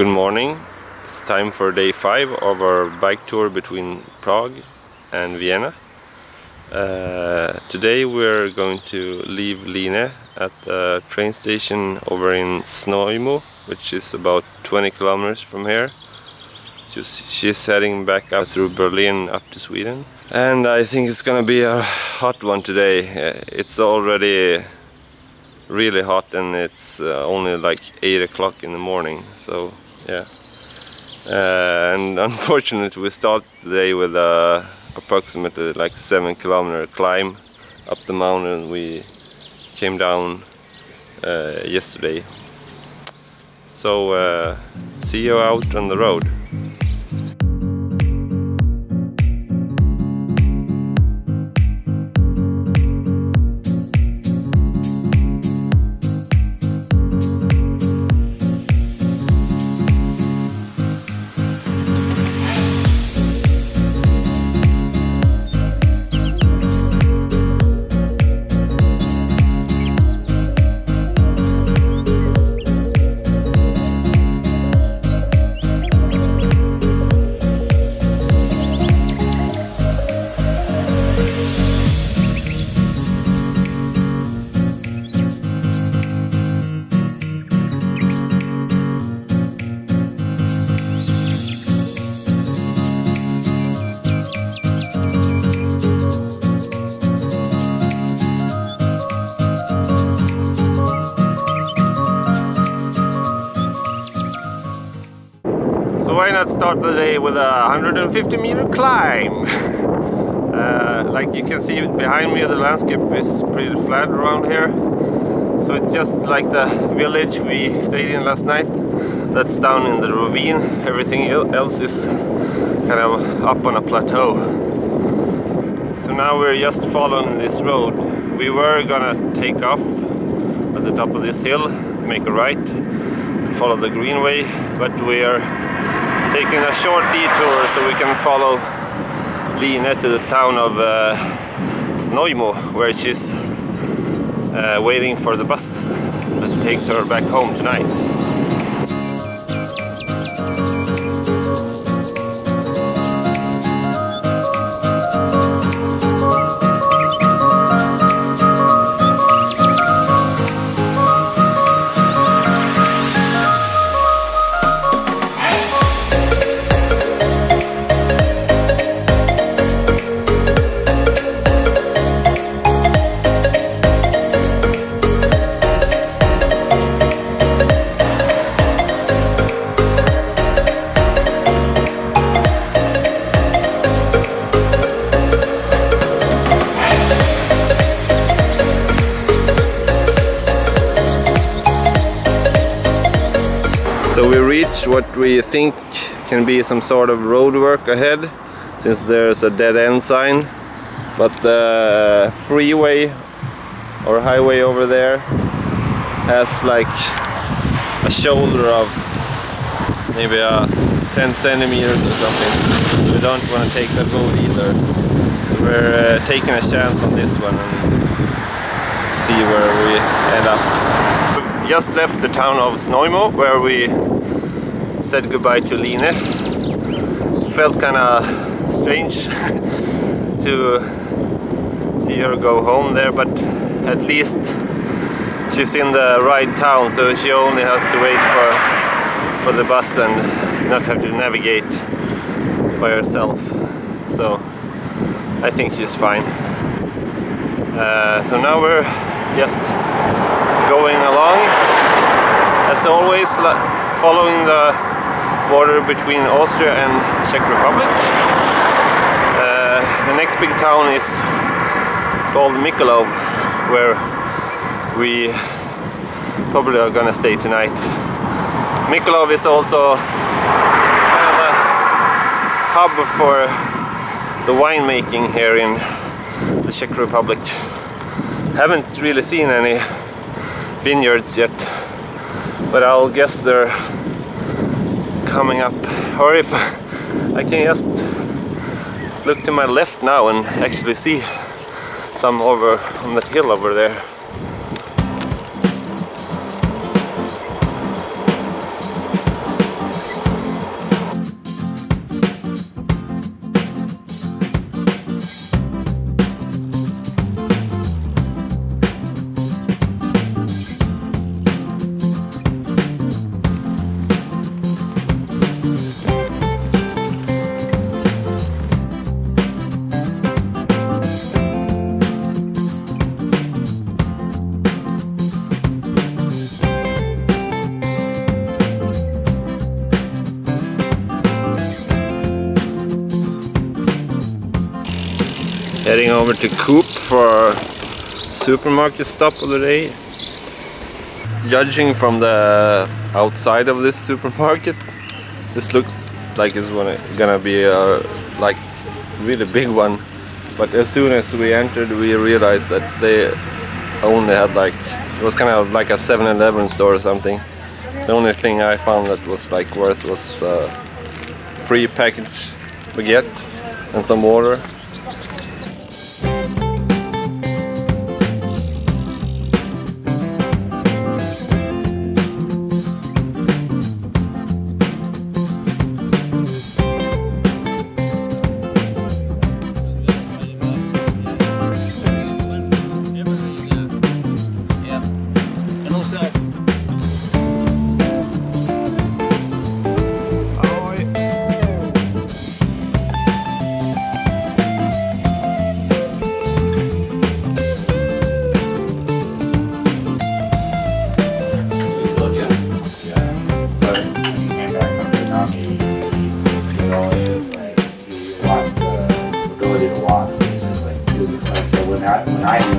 Good morning, it's time for day 5 of our bike tour between Prague and Vienna. Today we're going to leave Lina at the train station over in Znojmo, which is about 20 kilometers from here. She's heading back up through Berlin up to Sweden. And I think it's gonna be a hot one today. It's already really hot and it's only like 8 o'clock in the morning, so yeah. And unfortunately we start today with approximately like 7-kilometer climb up the mountain we came down yesterday. So see you out on the road. Why not start the day with a 150-meter climb? Like you can see behind me, the landscape is pretty flat around here. So it's just like the village we stayed in last night. That's down in the ravine. Everything else is kind of up on a plateau. So now we're just following this road. We were gonna take off at the top of this hill, make a right, and follow the greenway, but we are taking a short detour so we can follow Lina to the town of Znojmo, where she's waiting for the bus that takes her back home tonight. So we reach what we think can be some sort of road work ahead, since there's a dead end sign, but the freeway or highway over there has like a shoulder of maybe 10 centimeters or something, so we don't want to take that road either. So we're taking a chance on this one and see where we end up. We just left the town of Znojmo, where we said goodbye to Lina. Felt kind of strange to see her go home there, but at least she's in the right town, so she only has to wait for the bus and not have to navigate by herself. So I think she's fine. So now we're just going along, as always, following the border between Austria and Czech Republic. The next big town is called Mikulov, where we probably are gonna stay tonight. Mikulov is also kind of a hub for the winemaking here in the Czech Republic. Haven't really seen any vineyards yet, but I'll guess they're coming up. Or if I can just look to my left now and actually see some over on the hill over there. Heading over to Coop for supermarket stop of the day. Judging from the outside of this supermarket, this looks like it's gonna be a like really big one. But as soon as we entered, we realized that they only had like, it was kind of like a 7-Eleven store or something. The only thing I found that was like worth was pre-packaged baguette and some water. When I